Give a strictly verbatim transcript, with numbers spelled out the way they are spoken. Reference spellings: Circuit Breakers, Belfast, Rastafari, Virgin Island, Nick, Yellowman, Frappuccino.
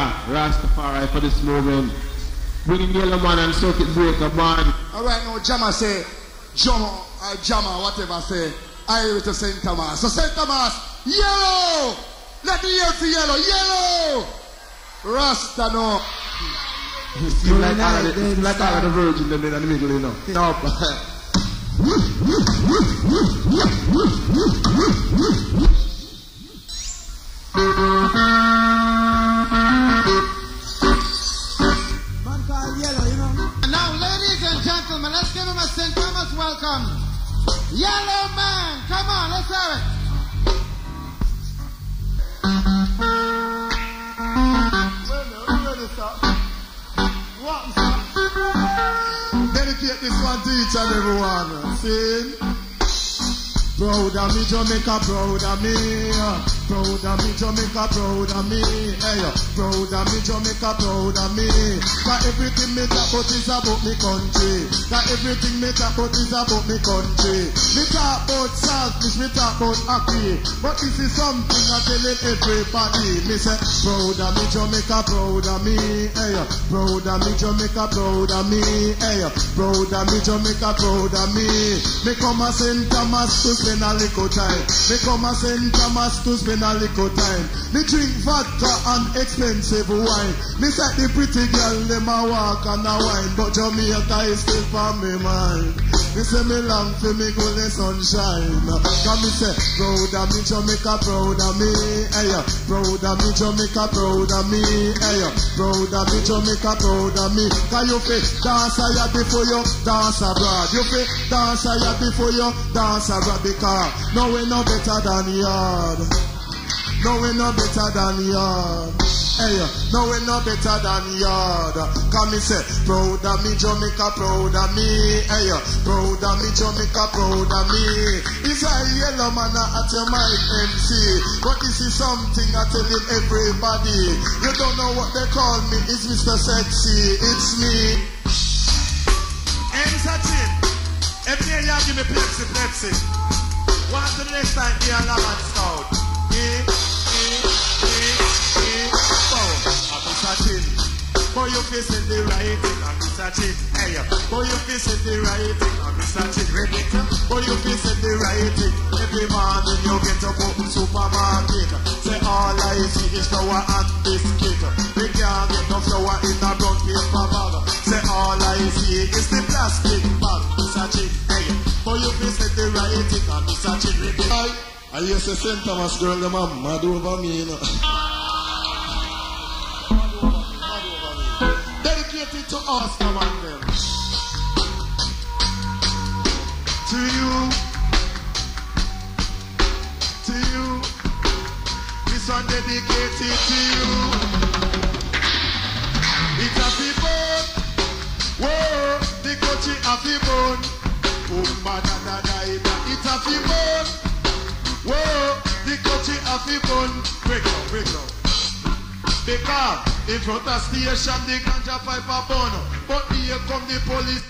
Jah Rastafari for this movement. Bringing Yellowman and Circuit Breaker band. Alright now, Jama say, Jama, uh, Jama, whatever say, I hear it to Saint Thomas. So Saint Thomas, yellow! Let the yell to yellow, yellow! Rasta no. It's like all of the, like all of the virgin in the middle, you know. No. Man called Yellow, you know. And now, ladies and gentlemen, let's give him a Saint Thomas welcome. Yellow Man, come on, let's have it. Dedicate this one to each and every one. Sing. Proud of me, Jamaica, proud of me. Proud of me, Jamaica, proud of me. Hey, proud of me, Jamaica, proud of me. That everything me talk about is about me country. That everything me talk about is about me country. Me talk about selfish, me talk about happy. But this is something I tell everybody. Me say, proud of me, Jamaica, proud of me. Hey, proud of me, Jamaica, proud of me. Hey, proud of me, Jamaica, proud of me. Me come a Saint Thomas to spend a little time. Me come a Saint Thomas to spend a little time. Me drink vodka and expensive wine. Me set the pretty girl, them a walk and a wine. But Jamaica is still for me mind. Me say me long for me golden sunshine. Cause me say, proud of me Jamaica, proud of me. Hey, proud of me Jamaica, proud of me. Hey, proud of me Jamaica, proud of me. Cause you fit dance a yard before you dance abroad. You fit dance a yard before you dance abroad. Because no we no better than yard. No we no better than yard. Hey, no we no better than yard. Come me say, proud of me Jamaica, proud of me. Hey, proud of me Jamaica, proud of me. It's a yellow man at your mic M C. But this is something I tell everybody. You don't know what they call me. It's Mister Sexy. It's me. And Sachin. Every day y'all give me Pepsi, Pepsi. One to the next time, be a lamb and stout. Eh, eh, eh, eh, oh, I'm Mister Chin. Boy, you facing the writing, I'm Mister Chin. Hey, boy, you facing the writing, I'm Mister Chin. Rebecca, boy, you facing the writing. Every morning you get up open supermarket. Say all I see is flour and biscuit. We can't get no flour in a brown paper bag. Say all I see is the plastic bag. I used to Saint Thomas girl, them are mad over me, you know. Mad over me, mad over me. Dedicated to us, come on, them. To you. To you. This one dedicated to you. It's a happy bone. Whoa, the coach is happy bone. Oh, my God, it's a happy bone. Whoa, the coachy happy bun. Break down, break down. The car in front of station, the ganja pipe a bun. But here come the police.